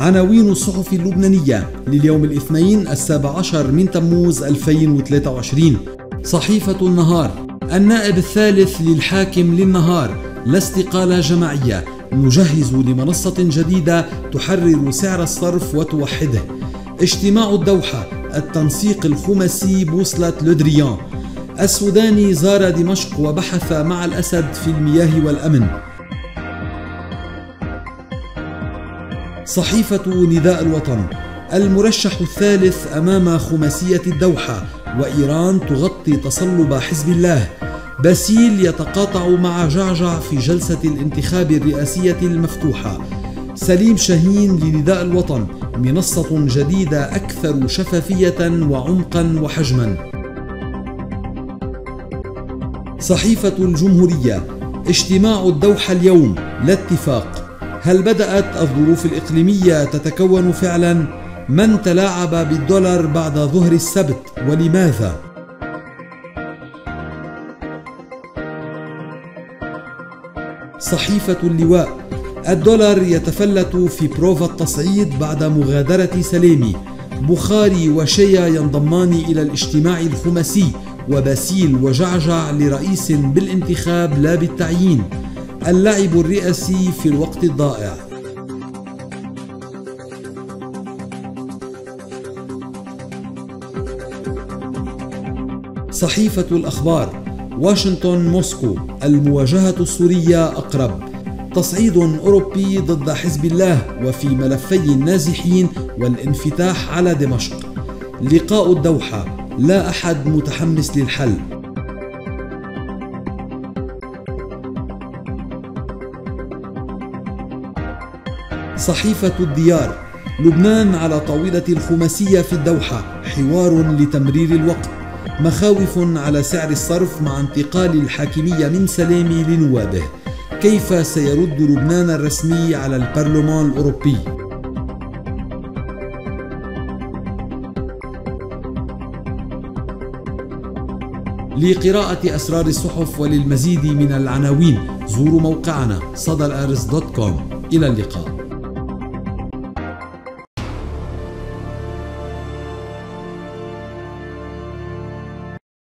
عناوين الصحف اللبنانية لليوم الاثنين 17 من تموز 2023. صحيفة النهار: النائب الثالث للحاكم للنهار، لا استقالة جماعية، نجهز لمنصة جديدة تحرر سعر الصرف وتوحده. اجتماع الدوحة، التنسيق الخماسي بوصلة لودريان. السوداني زار دمشق وبحث مع الأسد في المياه والأمن. صحيفة نداء الوطن: المرشح الثالث أمام خماسية الدوحة، وإيران تغطي تصلب حزب الله. باسيل يتقاطع مع جعجع في جلسة الانتخاب الرئاسية المفتوحة. سليم شاهين لنداء الوطن، منصة جديدة أكثر شفافية وعمقا وحجما. صحيفة الجمهورية: اجتماع الدوحة اليوم، لا اتفاق، هل بدأت الظروف الإقليمية تتكون فعلا؟ من تلاعب بالدولار بعد ظهر السبت ولماذا؟ صحيفة اللواء: الدولار يتفلت في بروفا التصعيد بعد مغادرة سلامي. بخاري وشيا ينضمان إلى الاجتماع الخماسي، وباسيل وجعجع لرئيس بالانتخاب لا بالتعيين. اللعب الرئاسي في الوقت الضائع. صحيفة الأخبار: واشنطن موسكو، المواجهة السورية أقرب، تصعيد أوروبي ضد حزب الله وفي ملفي النازحين والانفتاح على دمشق. لقاء الدوحة، لا أحد متحمس للحل. صحيفة الديار: لبنان على طاولة الخماسية في الدوحة، حوار لتمرير الوقت. مخاوف على سعر الصرف مع انتقال الحاكمية من سلامي لنوابه. كيف سيرد لبنان الرسمي على البرلمان الأوروبي؟ لقراءة أسرار الصحف وللمزيد من العناوين زوروا موقعنا sadalarz.com. إلى اللقاء.